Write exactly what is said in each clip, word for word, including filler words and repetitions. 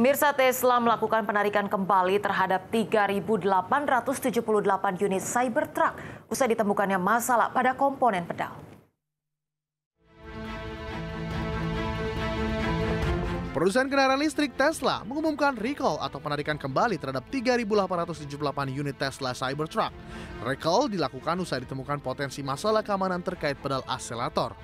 Pemirsa, Tesla melakukan penarikan kembali terhadap tiga ribu delapan ratus tujuh puluh delapan unit Cybertruck usai ditemukannya masalah pada komponen pedal. Perusahaan kendaraan listrik Tesla mengumumkan recall atau penarikan kembali terhadap tiga ribu delapan ratus tujuh puluh delapan unit Tesla Cybertruck. Recall dilakukan usai ditemukan potensi masalah keamanan terkait pedal akselerator.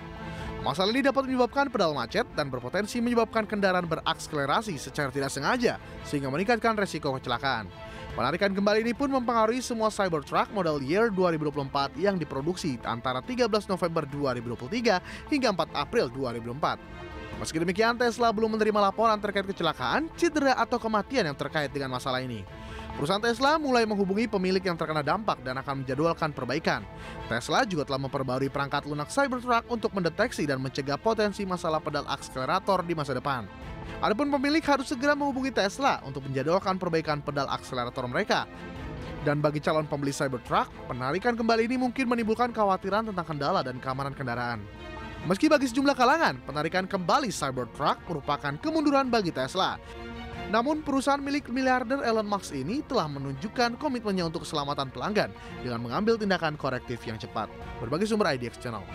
Masalah ini dapat menyebabkan pedal macet dan berpotensi menyebabkan kendaraan berakselerasi secara tidak sengaja sehingga meningkatkan resiko kecelakaan. Penarikan kembali ini pun mempengaruhi semua Cybertruck model year dua ribu dua puluh empat yang diproduksi antara tiga belas November dua ribu dua puluh tiga hingga empat April dua ribu dua puluh empat. Meski demikian, Tesla belum menerima laporan terkait kecelakaan, cedera atau kematian yang terkait dengan masalah ini. Perusahaan Tesla mulai menghubungi pemilik yang terkena dampak dan akan menjadwalkan perbaikan. Tesla juga telah memperbarui perangkat lunak Cybertruck untuk mendeteksi dan mencegah potensi masalah pedal akselerator di masa depan. Adapun pemilik harus segera menghubungi Tesla untuk menjadwalkan perbaikan pedal akselerator mereka. Dan bagi calon pembeli Cybertruck, penarikan kembali ini mungkin menimbulkan kekhawatiran tentang kendala dan keamanan kendaraan. Meski bagi sejumlah kalangan, penarikan kembali Cybertruck merupakan kemunduran bagi Tesla. Namun perusahaan milik miliarder Elon Musk ini telah menunjukkan komitmennya untuk keselamatan pelanggan dengan mengambil tindakan korektif yang cepat. Berbagi sumber I D X Channel.